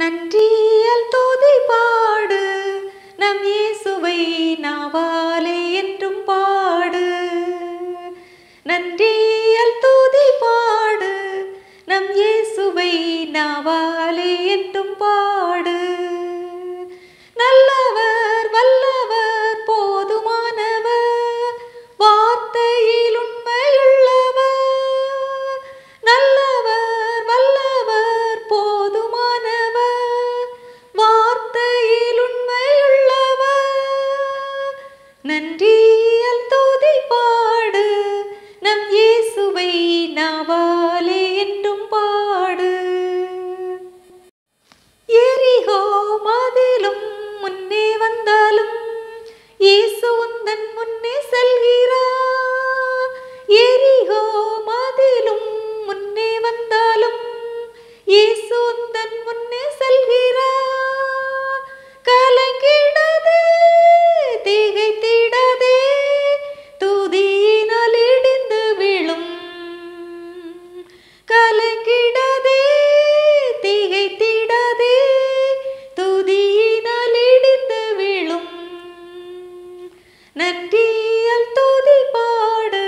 நன்றியால் துதி பாடு நம் இயேசுவை நாவாலே என்றும் பாடு. நன்றியால் துதி பாடு நம் இயேசுவை நாவாலே என்றும் பாடு. நல்லவர் வல்லவர் போதுமானவர் வார்த்தையில் உண்மையுள்ளவர். நல்லவர் வல்லவர் போதுமானவர் வார்த்தையில் உண்மையுள்ளவர். நன்றியால் துதி பாடு நம் இயேசுவை நாவாலே என்றும் பாடு. எரிகோ மதிலும் முன்னே வந்தாலும் இயேசு உந்தன் முன்னே செல்கிறார். எரிகோ மதிலும் முன்னே வந்தாலும் இயேசு உந்தன் முன்னே செல்கிறார். கலங்கிடாதே, திகைத்திடாதே, துதியினால் இடிந்து விழும். கலங்கிடாதே, திகைத்திடாதே, துதியினால் இடிந்து விழும். நன்றியால் துதி பாடு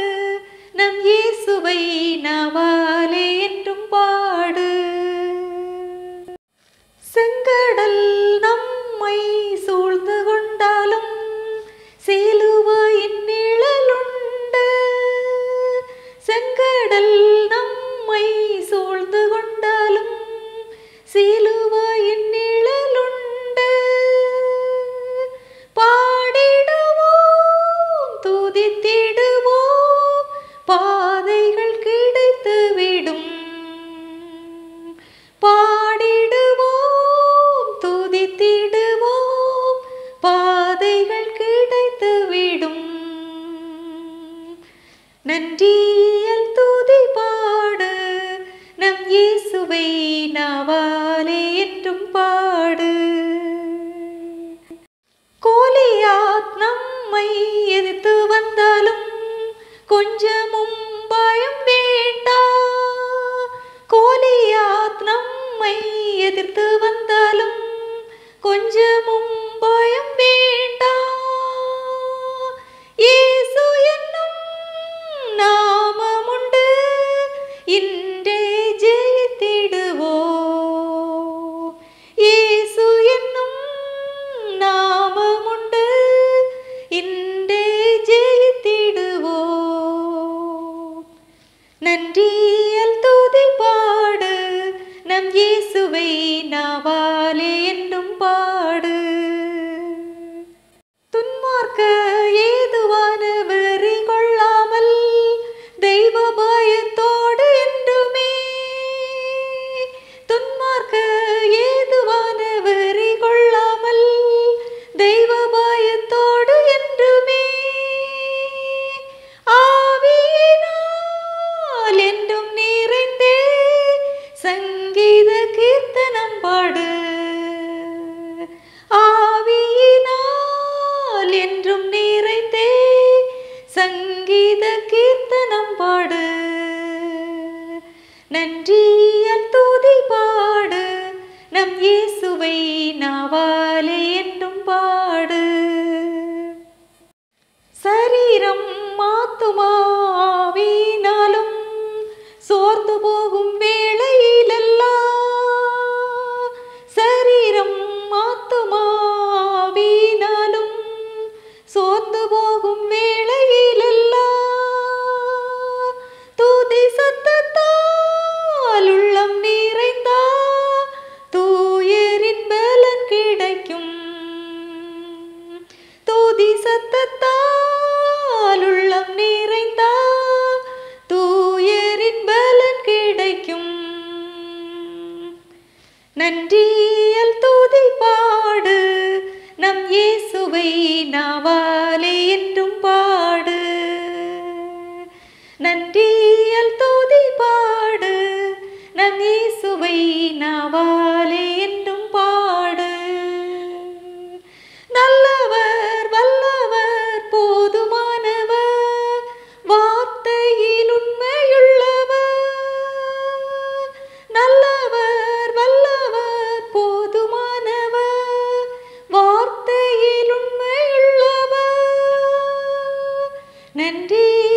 நம் இயேசுவை நாவாலே என்றும் பாடு. செங்கடல் நம்மை சூழ்ந்து கொண்டாலும் சிலுவையின் நிழலுண்டு. செங்கடல் நம்மை சூழ்ந்து கொண்டாலும் சிலுவையின் நிழலுண்டு. பாடிடுவோம், துதித்திடுவோம், பாதைகள் கிடைத்து விடும். பாடிடுவோம், துதித்திடுவோம், பாதைகள் கிடைத்து விடும். நன்றியால் துதி பாடு நம் இயேசுவை நாவாலே என்றும் பாடு. கோலியாத் நம்மை எதிர்த்து வந்தாலும் கொஞ்சமும் பயம் வேண்டாம். கோலியாத் நம்மை எதிர்த்து வந்தாலும் கொஞ்சமும் பயம் வேண்டாம். இயேசு என்னும் நாமம் உண்டு, இன்றே ஜெயித்திடுவோம். இயேசு என்னும் நாமம் உண்டு, இன்றே ஜெயித்திடுவோம். நன்றியால் துதி பாடு நம் இயேசுவை நாவாலே என்றும் பாடு. துன்மார்க்க ஏதுவான வெறி கொள்ளாமல் தெய்வ பயத்தோடு என்றுமே. துன்மார்க்க ஏதுவான வெறி கொள்ளாமல் தெய்வ பயத்தோடு என்றுமே. ஆவியினால் என்றும் நிறைந்தே சங்கீத கீர்த்தனம் பாடு. ஆவியினால் என்றும் நிறைந்தே சங்கீத கீர்த்தனம் பாடு. நன்றியால் துதி பாடு நம் இயேசுவை நாவாலே என்றும் பாடு. சரீரம் ஆத்துமா ஆவியினாலும் சோர்ந்து போகும் வேளையிலெல்லாம். சரீரம் ஆத்துமா ஆவியினாலும் சோர்ந்து போகும் வேளையிலெல்லாம். துதி சத்தத்தால் உள்ளம் நிறைந்தா தூயரின் பலன் கிடைக்கும். துதி சத்தத்தால் உள்ளம் நிறைந்தா தூயரின் பலன் கிடைக்கும். நன்றியால் துதி பாடு நம் இயேசுவை நாவாலே என்றும் பாடு. நன்றியால் துதி பாடு நம் இயேசுவை நாவாலே என்றும் பாடு. நல்லவர் வல்லவர் போதுமானவர் வார்த்தையில் உண்மையுள்ளவர். நல்லவர் வல்லவர் Nantriyaal.